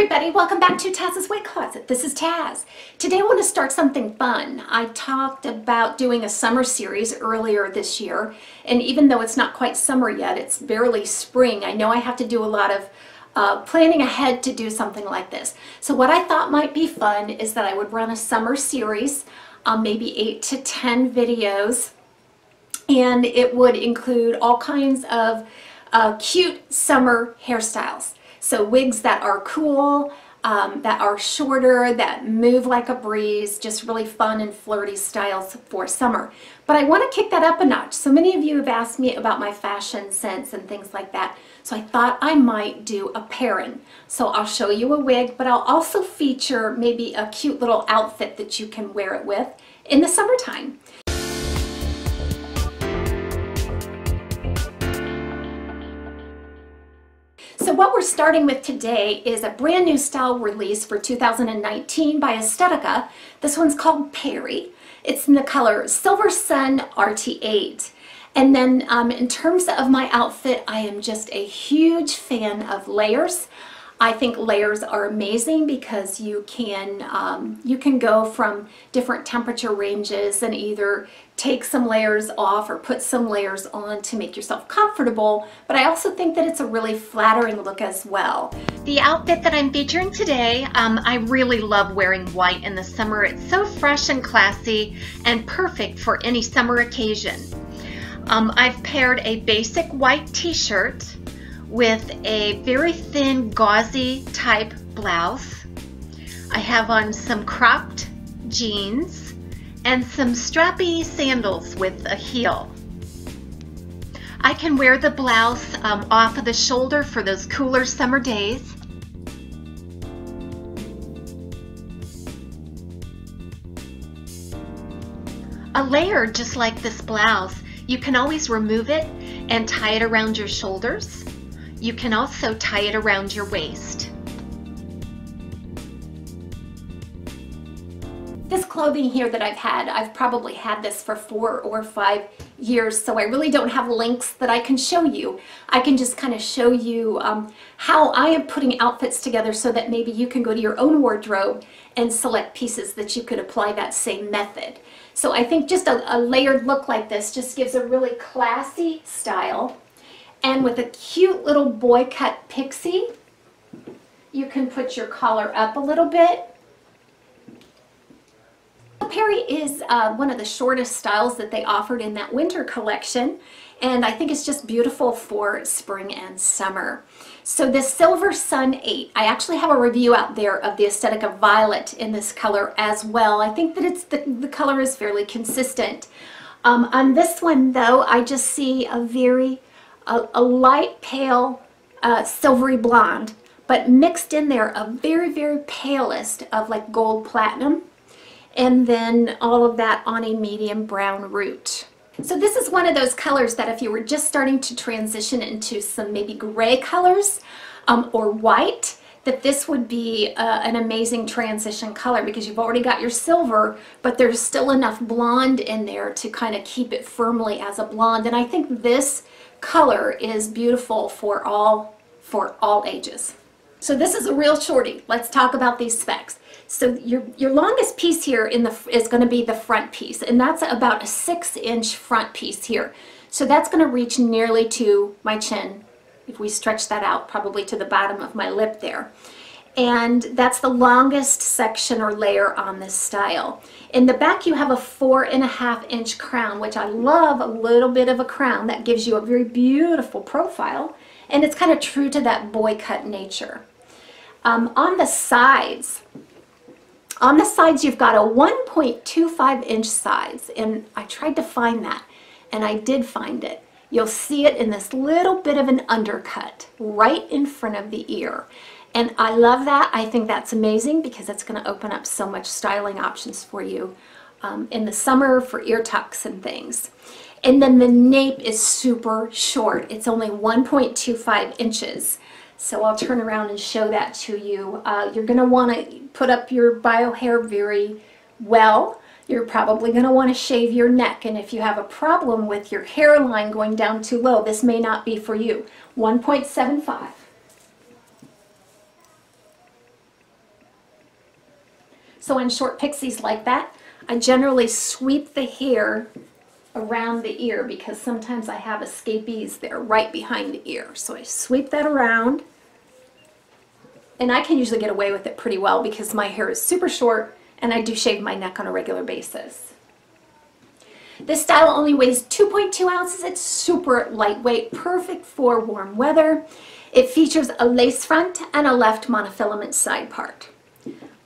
everybody, welcome back to Taz's Wig Closet. This is Taz. Today I want to start something fun. I talked about doing a summer series earlier this year, and even though it's not quite summer yet, it's barely spring, I know I have to do a lot of planning ahead to do something like this. So what I thought might be fun is that I would run a summer series, maybe 8 to 10 videos, and it would include all kinds of cute summer hairstyles. So wigs that are cool, that are shorter, that move like a breeze, just really fun and flirty styles for summer. But I want to kick that up a notch. So many of you have asked me about my fashion sense and things like that. So I thought I might do a pairing. So I'll show you a wig, but I'll also feature maybe a cute little outfit that you can wear it with in the summertime. So what we're starting with today is a brand new style release for 2019 by Estetica. This one's called Perry. It's in the color Silver Sun RT8. And then in terms of my outfit, I am just a huge fan of layers. I think layers are amazing because you can go from different temperature ranges and either take some layers off or put some layers on to make yourself comfortable, but I also think that it's a really flattering look as well. The outfit that I'm featuring today, I really love wearing white in the summer. It's so fresh and classy and perfect for any summer occasion. I've paired a basic white t-shirt with a very thin gauzy type blouse. I have on some cropped jeans and some strappy sandals with a heel. I can wear the blouse off of the shoulder for those cooler summer days. A layer just like this blouse, you can always remove it and tie it around your shoulders. You can also tie it around your waist. This clothing here that I've probably had this for 4 or 5 years, so I really don't have links that I can show you. I can just kind of show you how I am putting outfits together so that maybe you can go to your own wardrobe and select pieces that you could apply that same method. So I think just a layered look like this just gives a really classy style. And with a cute little boy cut pixie, you can put your collar up a little bit. Perry is one of the shortest styles that they offered in that winter collection, and I think it's just beautiful for spring and summer. So this Silver Sun 8, I actually have a review out there of the Estetica Violet in this color as well. I think that it's the color is fairly consistent. On this one though, I just see a very light pale silvery blonde, but mixed in there a very palest of like gold platinum, and then all of that on a medium brown root. So this is one of those colors that if you were just starting to transition into some maybe gray colors or white, that this would be an amazing transition color because you've already got your silver, but there's still enough blonde in there to kind of keep it firmly as a blonde. And I think this color is beautiful for all ages. So this is a real shorty. Let's talk about these specs. So your longest piece here is going to be the front piece, and that's about a 6-inch front piece here. So that's going to reach nearly to my chin. If we stretch that out, probably to the bottom of my lip there. And that's the longest section or layer on this style. In the back you have a 4.5-inch crown, which I love. A little bit of a crown that gives you a very beautiful profile, and it's kind of true to that boy cut nature. On the sides you've got a 1.25-inch sides, and I tried to find that, and I did find it. You'll see it in this little bit of an undercut right in front of the ear, and I love that. I think that's amazing because that's going to open up so much styling options for you in the summer for ear tucks and things. And then the nape is super short. It's only 1.25 inches. So I'll turn around and show that to you. You're going to want to put up your bio hair very well. You're probably going to want to shave your neck, and if you have a problem with your hairline going down too low, this may not be for you. 1.75. So in short pixies like that, I generally sweep the hair around the ear because sometimes I have escapees that are right behind the ear. So I sweep that around, and I can usually get away with it pretty well because my hair is super short and I do shave my neck on a regular basis. This style only weighs 2.2 ounces. It's super lightweight, perfect for warm weather. It features a lace front and a left monofilament side part.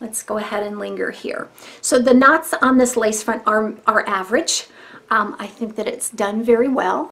Let's go ahead and linger here. So the knots on this lace front are average. I think that it's done very well.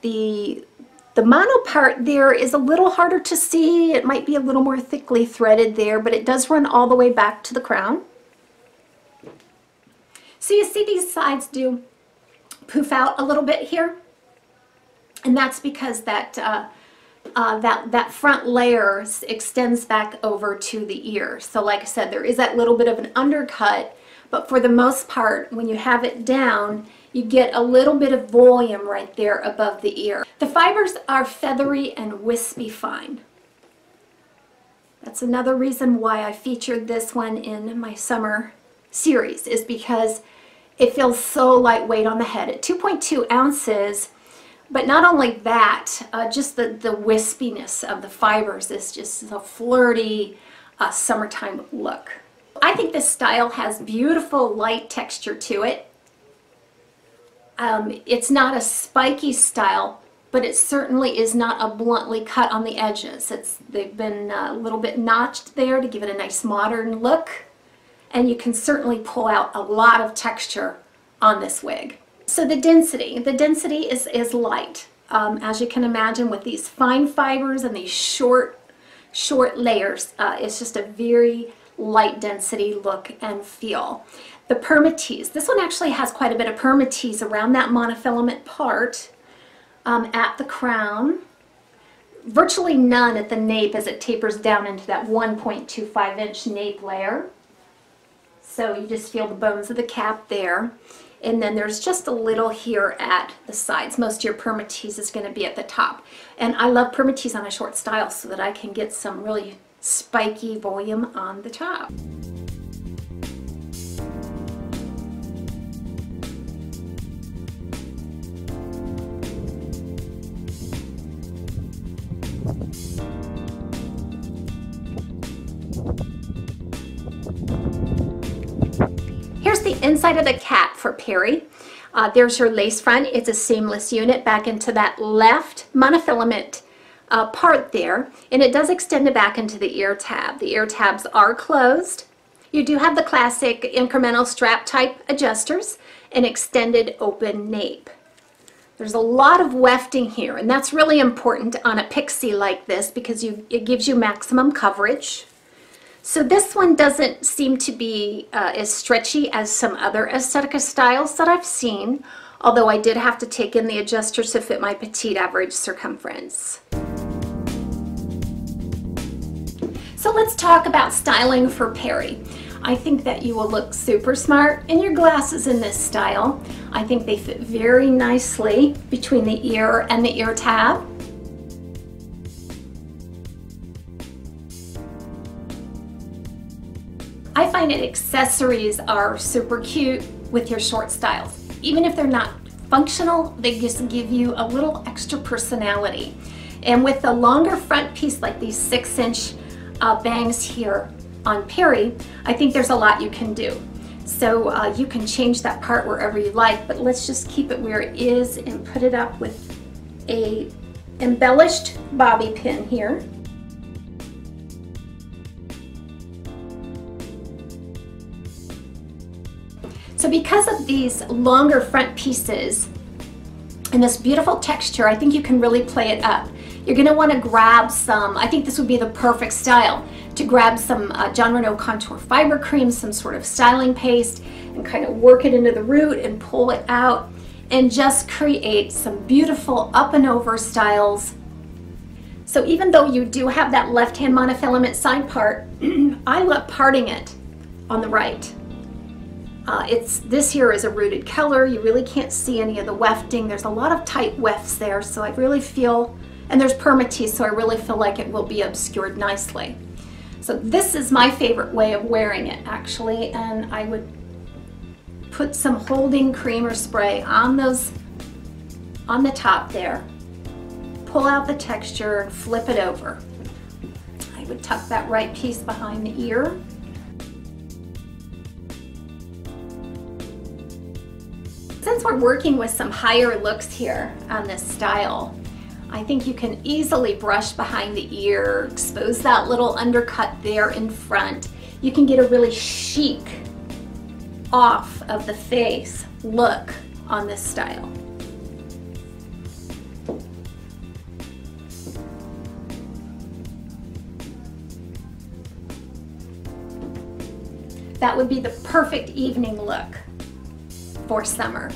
The mono part there is a little harder to see. It might be a little more thickly threaded there, but it does run all the way back to the crown. So you see these sides do poof out a little bit here, and that's because that front layer extends back over to the ear. So like I said, there is that little bit of an undercut, but for the most part, when you have it down, you get a little bit of volume right there above the ear. The fibers are feathery and wispy fine. That's another reason why I featured this one in my summer series, is because it feels so lightweight on the head at 2.2 ounces. But not only that, just the wispiness of the fibers is just a flirty summertime look. I think this style has beautiful light texture to it. It's not a spiky style, but it certainly is not a bluntly cut on the edges. They've been a little bit notched there to give it a nice modern look, and you can certainly pull out a lot of texture on this wig. So the density is light. As you can imagine, with these fine fibers and these short layers, it's just a very light density look and feel. The permatease, this one actually has quite a bit of permatease around that monofilament part, at the crown, virtually none at the nape as it tapers down into that 1.25 inch nape layer. So you just feel the bones of the cap there, and then there's just a little here at the sides. Most of your permatease is going to be at the top, and I love permatease on a short style so that I can get some really spiky volume on the top. Here's the inside of the cap for Perry. There's your lace front. It's a seamless unit back into that left monofilament part there, and it does extend back into the ear tab. The ear tabs are closed. You do have the classic incremental strap type adjusters and extended open nape. There's a lot of wefting here, and that's really important on a pixie like this because it gives you maximum coverage. So this one doesn't seem to be as stretchy as some other Estetica styles that I've seen, although I did have to take in the adjusters to fit my petite average circumference. So let's talk about styling for Perry. I think that you will look super smart in your glasses in this style. I think they fit very nicely between the ear and the ear tab. I find that accessories are super cute with your short styles. Even if they're not functional, they just give you a little extra personality. And with the longer front piece like these 6-inch bangs here on Perry, I think there's a lot you can do. So you can change that part wherever you like, but let's just keep it where it is and put it up with a embellished bobby pin here. So because of these longer front pieces and this beautiful texture, I think you can really play it up. You're going to want to grab some, I think this would be the perfect style, to grab some Jon Renau Contour Fiber Cream, some sort of styling paste, and kind of work it into the root and pull it out and just create some beautiful up and over styles. So even though you do have that left-hand monofilament side part, I love parting it on the right. This here is a rooted color. You really can't see any of the wefting. There's a lot of tight wefts there, so I really feel, and there's permatease, so I really feel like it will be obscured nicely. So this is my favorite way of wearing it, actually, and I would put some holding cream or spray on those, on the top there. Pull out the texture and flip it over. I would tuck that right piece behind the ear. Since we're working with some higher looks here on this style, I think you can easily brush behind the ear, expose that little undercut there in front. You can get a really chic off of the face look on this style. That would be the perfect evening look for summer.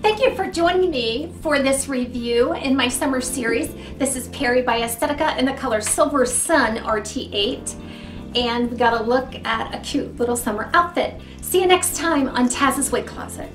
Thank you for joining me for this review in my summer series. This is Perry by Estetica in the color Silver Sun RT8, and we got a look at a cute little summer outfit. See you next time on Taz's Wig Closet.